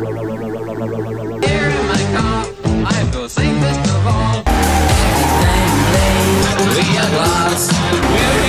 Here in my car, I go sing this to all. We are lost.